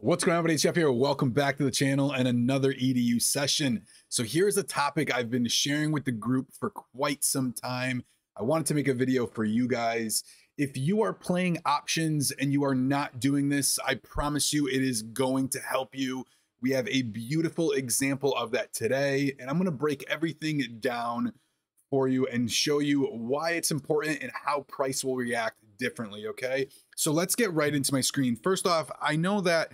What's going on, everybody? It's Jeff here. Welcome back to the channel and another EDU session. So here's a topic I've been sharing with the group for quite some time. I wanted to make a video for you guys. If you are playing options and you are not doing this, I promise you it is going to help you. We have a beautiful example of that today, and I'm going to break everything down for you and show you why it's important and how price will react differently, okay? So let's get right into my screen. First off, I know that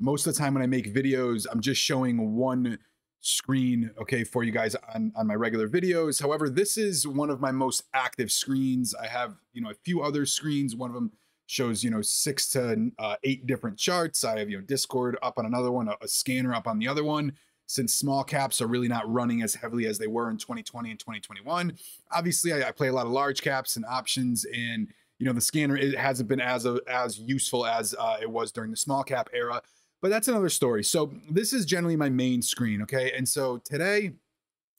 most of the time when I make videos, I'm just showing one screen, okay, for you guys on my regular videos. However, this is one of my most active screens. I have, a few other screens. One of them shows, 6 to 8 different charts. I have, Discord up on another one, a scanner up on the other one. Since small caps are really not running as heavily as they were in 2020 and 2021. Obviously, I play a lot of large caps and options, and, the scanner, it hasn't been as useful as it was during the small cap era. But that's another story. So this is generally my main screen, okay? And so today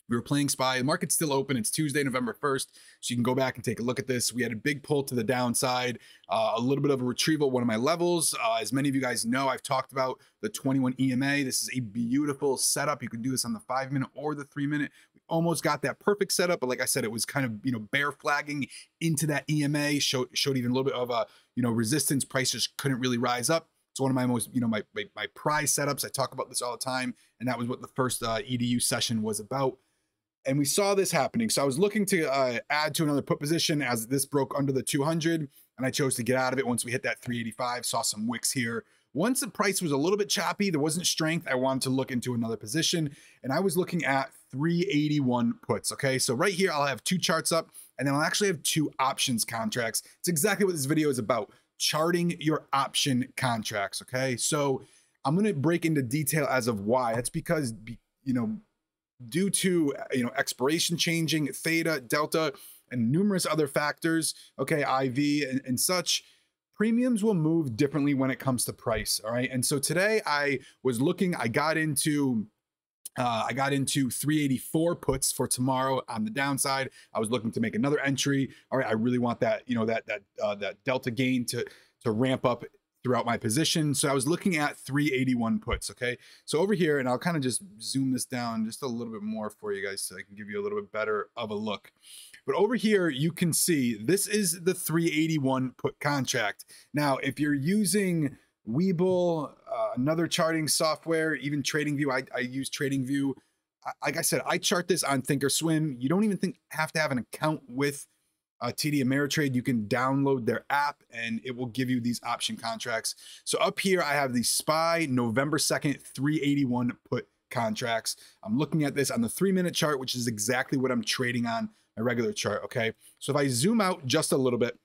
we were playing SPY. The market's still open. It's Tuesday, November 1st. So you can go back and take a look at this. We had a big pull to the downside, a little bit of a retrieval, one of my levels. As many of you guys know, I've talked about the 21 EMA. This is a beautiful setup. You can do this on the 5-minute or the 3-minute. We almost got that perfect setup, but like I said, it was kind of, bear flagging into that EMA, showed even a little bit of a, resistance. Price just couldn't really rise up. It's one of my most, my prize setups. I talk about this all the time. And that was what the first EDU session was about. And we saw this happening. So I was looking to add to another put position as this broke under the 200. And I chose to get out of it once we hit that 385, saw some wicks here. Once the price was a little bit choppy, there wasn't strength. I wanted to look into another position. And I was looking at 381 puts, okay? So right here, I'll have two charts up. And then I'll actually have two options contracts. It's exactly what this video is about. Charting your option contracts, okay? So I'm going to break into detail as of why. That's because, due to, expiration changing, theta, delta, and numerous other factors, okay, IV and such, premiums will move differently when it comes to price, all right? And so today I was looking, I got into 384 puts for tomorrow on the downside. I was looking to make another entry. All right, I really want that, that delta gain to ramp up throughout my position. So I was looking at 381 puts, okay? So over here, and I'll kind of just zoom this down just a little bit more for you guys so I can give you a little bit better of a look. But over here, you can see this is the 381 put contract. Now, if you're using Webull, another charting software, even TradingView. I use TradingView. Like I said, I chart this on Thinkorswim. You don't even have to have an account with TD Ameritrade. You can download their app and it will give you these option contracts. So up here, I have the SPY November 2nd, 381 put contracts. I'm looking at this on the 3-minute chart, which is exactly what I'm trading on my regular chart, okay? So if I zoom out just a little bit,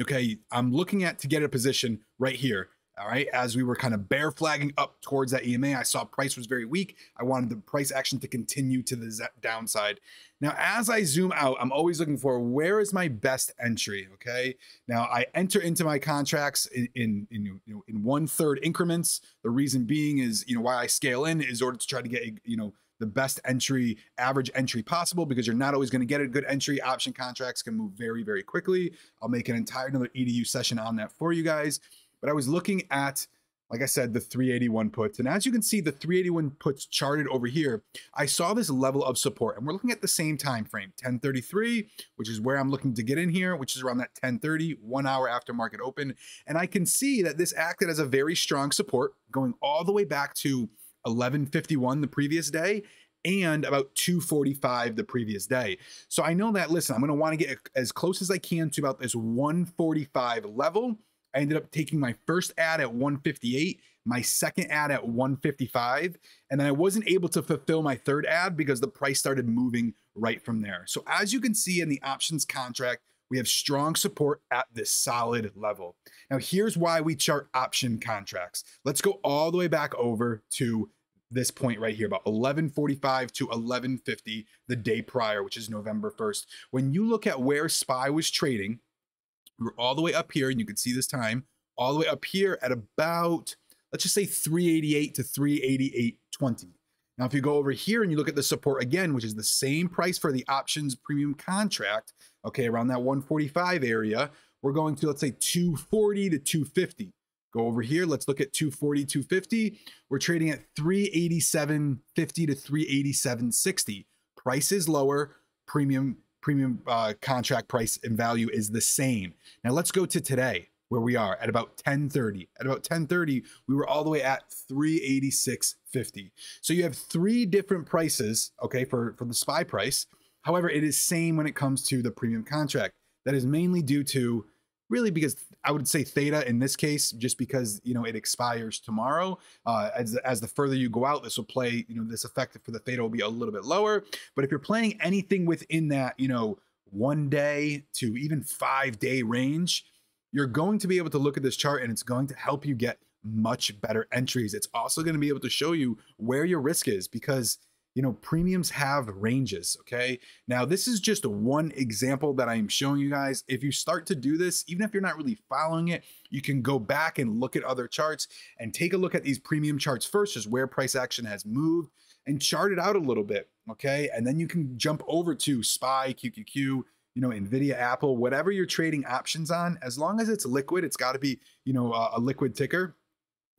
okay, I'm looking at to get a position right here. All right, as we were kind of bear flagging up towards that EMA, I saw price was very weak. I wanted the price action to continue to the downside. Now, as I zoom out, I'm always looking for where is my best entry, okay? Now, I enter into my contracts in 1/3 increments. The reason being is, why I scale in is in order to try to get, the best entry, average entry possible, because you're not always going to get a good entry. Option contracts can move very, very quickly. I'll make an another EDU session on that for you guys. But I was looking at, like I said, the 381 puts. And as you can see, the 381 puts charted over here, I saw this level of support. And we're looking at the same time frame, 10:33, which is where I'm looking to get in here, which is around that 10:30, 1 hour after market open. And I can see that this acted as a very strong support going all the way back to 11:51 the previous day and about 2:45 the previous day. So I know that, listen, I'm going to want to get as close as I can to about this 1:45 level. I ended up taking my first ad at 1:58, my second ad at 1:55, and then I wasn't able to fulfill my third ad because the price started moving right from there. So as you can see in the options contract, we have strong support at this solid level. Now here's why we chart option contracts. Let's go all the way back over to this point right here, about 11:45 to 11:50 the day prior, which is November 1st. When you look at where SPY was trading, we were all the way up here, and you can see this time, all the way up here at about, let's just say 388 to 388.20. Now, if you go over here and you look at the support again, which is the same price for the options premium contract, okay, around that 145 area, we're going to, let's say 240 to 250. Go over here. Let's look at 240, 250. We're trading at 387.50 to 387.60. Price is lower. Premium contract price and value is the same. Now let's go to today where we are at about 10:30. At about 10:30, we were all the way at 386.50. So you have three different prices, okay, for the SPY price. However, it is same when it comes to the premium contract. That is mainly due to, really, because I would say theta in this case, just because, you know, it expires tomorrow. As the further you go out, this will play, you know, this effect for the theta will be a little bit lower. But if you're playing anything within that, you know, 1 day to even 5 day range, you're going to be able to look at this chart and it's going to help you get much better entries. It's also going to be able to show you where your risk is because, you know, premiums have ranges, okay? Now, this is just one example that I'm showing you guys. If you start to do this, even if you're not really following it, you can go back and look at other charts and take a look at these premium charts first, is where price action has moved, and chart it out a little bit, okay? And then you can jump over to SPY, QQQ, you know, Nvidia, Apple, whatever you're trading options on. As long as it's liquid, it's got to be, you know, a liquid ticker.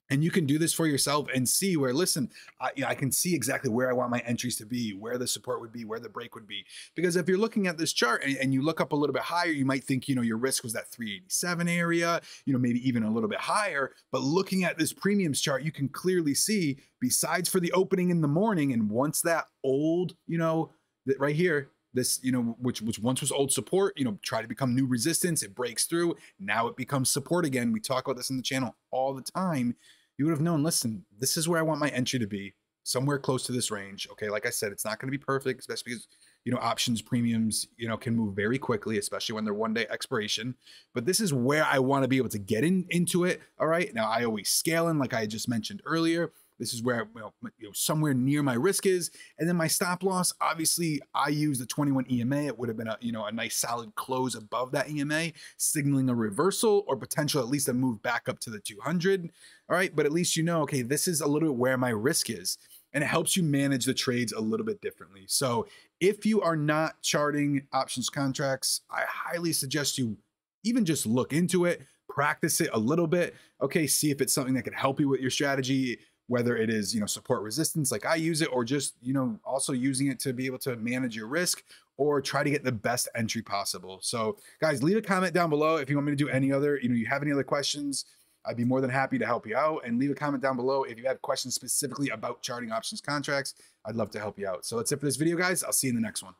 And you can do this for yourself and see where, listen, I can see exactly where I want my entries to be, where the support would be, where the break would be. Because if you're looking at this chart and you look up a little bit higher, you might think, you know, your risk was that 387 area, you know, maybe even a little bit higher. But looking at this premiums chart, you can clearly see, besides for the opening in the morning, and once that old, you know, that right here, this, you know, which once was old support, you know, try to become new resistance, it breaks through, now it becomes support again. We talk about this in the channel all the time. You would have known, listen, this is where I want my entry to be, somewhere close to this range. Okay, like I said, it's not going to be perfect, especially because, you know, options premiums, you know, can move very quickly, especially when they're 1 day expiration. But this is where I want to be able to get into it. All right, now I always scale in, like I just mentioned earlier. This is where, well, you know, somewhere near my risk is, and then my stop loss. Obviously, I use the 21 EMA. It would have been a, you know, a nice solid close above that EMA, signaling a reversal or potential at least a move back up to the 200. All right, but at least you know, okay, this is a little bit where my risk is, and it helps you manage the trades a little bit differently. So, if you are not charting options contracts, I highly suggest you even just look into it, practice it a little bit. Okay, see if it's something that could help you with your strategy, whether it is, you know, support resistance like I use it, or just, you know, also using it to be able to manage your risk or try to get the best entry possible. So guys, leave a comment down below if you want me to do any other, you know, you have any other questions, I'd be more than happy to help you out. And leave a comment down below if you have questions specifically about charting options contracts. I'd love to help you out. So that's it for this video, guys. I'll see you in the next one.